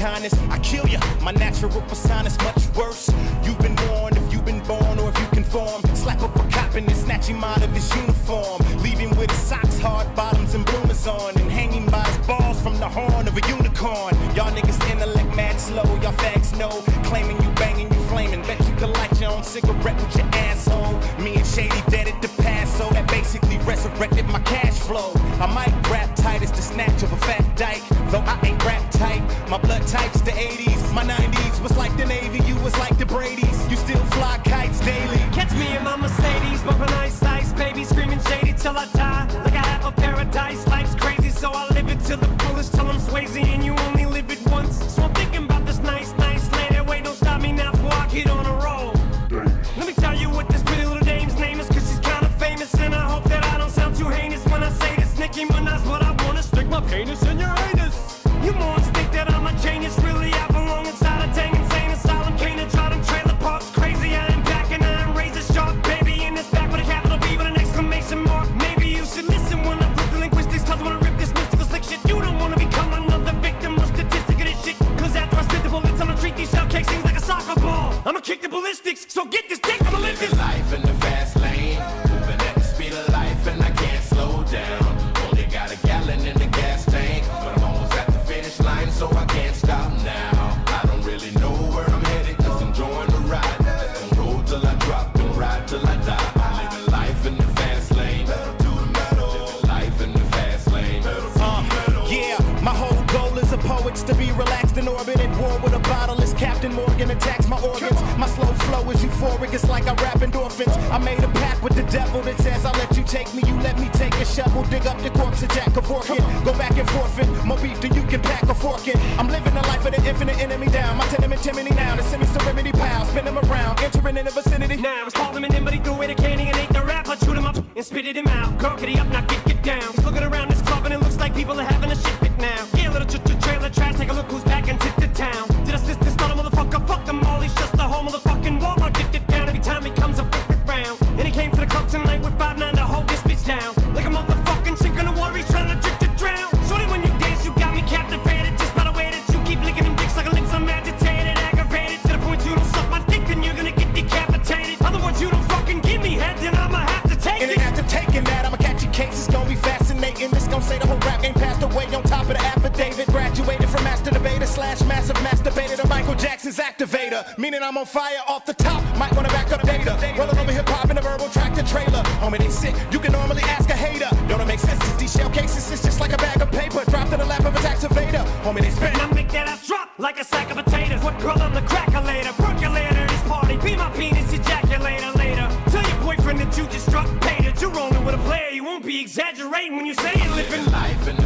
kindness, I kill ya. My natural persona is much worse. You've been warned if you've been born or if you conform. Slap up a cop and then snatch him out of his uniform. Leave him with his socks, hard bottoms, and bloomers on. And hang him by his balls from the horn of a unicorn. Y'all niggas intellect mad slow, y'all fags know. Claiming you banging, you flaming. Bet you can light your own cigarette with your asshole. Me and Shady dead at the past, so that basically resurrected my cash flow. I might rap tight as the snatch of a fat dyke, though I ain't rap tight. My blood type's the 80s, my 90s was like the Navy, you was like the Brady's. You still fly kites daily. Catch me in my Mercedes, bumpin' ice, baby, screaming Shady till I die. Like I have a paradise, life's crazy, so I live it till the fullest, till I'm Swayze and you only live it once. So I'm thinking about this nice later. Wait, don't stop me now before I get on a roll. Let me tell you what this pretty little dame's name is, cause she's kinda famous, and I hope that I don't sound too heinous when I say this. Nicki Minaj, what I wanna stick my penis in your anus. You morons think that I'm a genius, really I belong inside a dang insane asylum. Can't try them trailer parks, crazy I am back and I am razor sharp. Baby in this back with a capital B with an exclamation mark. Maybe you should listen when I flip the linguistics, cause I wanna rip this mystical slick shit. You don't wanna become another victim or statistic of this shit, cause after I spit the bullets I'ma treat these shellcakes things like a soccer ball. I'ma kick the ballistics, so get this dick, I'ma live this life in the fast lane. Moving at the speed of life and I can't slow down. Only got a gallon in the gas tank, but I'm almost at the finish line, so I can't stop now. I don't really know where I'm headed, just enjoying the ride. Don't roll till I drop, don't ride till I die. I'm living life in the fast lane. Living life in the fast lane. Yeah, my whole goal as a poet's to be relaxed in orbit at war with a bottle as Captain Morgan attacks my organs. My slow flow is euphoric, it's like I rap endorphins. I made a pact with the devil that says I'll let you take me, you let me take a shovel, dig up the corpse of Jack of Orchid. Go back and forfeit, more beef than you can pack a fork in. I'm living the life of the infinite enemy down. My tenement chimney now, the semi-serenity pile. Spin them around, entering in the vicinity. Now it's calling him in, but he threw it a candy and ate the rap. I chewed him up and spitted him out. Girl, could he up, now get down. He's looking around this club and it looks like people are having a shit fit now. Yeah, little trailer trash, take a look who's back and tip the town. Did I assist this little motherfucker? Fuck them all, he's just the whole motherfucking war. I get it down every time he comes a fucking round. And he came to the club tonight with 5-9 to hold this bitch down. Like a motherfucking sink in the water, he's trying to drink to drown. Shorty, when you dance, you got me captivated. Just by the way that you keep licking them dicks like a lick, I'm agitated, aggravated. To the point you don't suck my dick, then you're gonna get decapitated. Otherwise, you don't fucking give me head, then I'ma have to take it. And after taking that, I'ma catch your case, it's gonna be fascinating. This gonna say the whole rap game passed away on top of the affidavit. Graduated from master debater / massive masturbator to Michael Jackson's activator. Meaning I'm on fire off the top, might wanna back up data. Rolling over hip-hop in a verbal tractor trailer. Homie, they sick, you can normally ask a hater. Don't it make sense, it's these shell cases, it's just like a bag of paper dropped in the lap of a tax evader. Homie, they spit, and I make that ass drop like a sack of potatoes. What girl, I'm the crackulator, percolator this party. Be my penis, ejaculator later. Tell your boyfriend that you just struck, paid it. You're rolling with a player, you won't be exaggerating when you say it. Living life in